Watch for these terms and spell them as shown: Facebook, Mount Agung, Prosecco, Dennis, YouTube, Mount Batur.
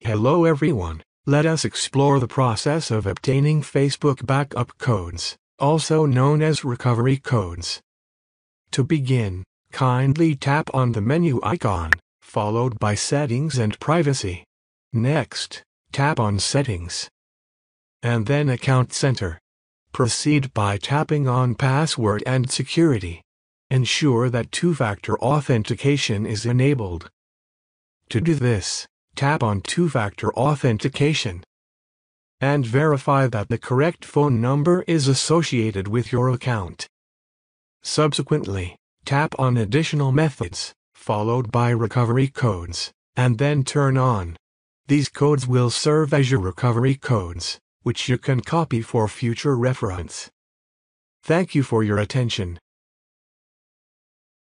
Hello everyone, let us explore the process of obtaining Facebook backup codes, also known as recovery codes. To begin, kindly tap on the menu icon, followed by Settings and Privacy. Next, tap on Settings, and then Account Center. Proceed by tapping on Password and Security. Ensure that two-factor authentication is enabled. To do this, tap on two-factor authentication and verify that the correct phone number is associated with your account. Subsequently, tap on Additional Methods, followed by Recovery Codes, and then Turn On. These codes will serve as your recovery codes, which you can copy for future reference. Thank you for your attention.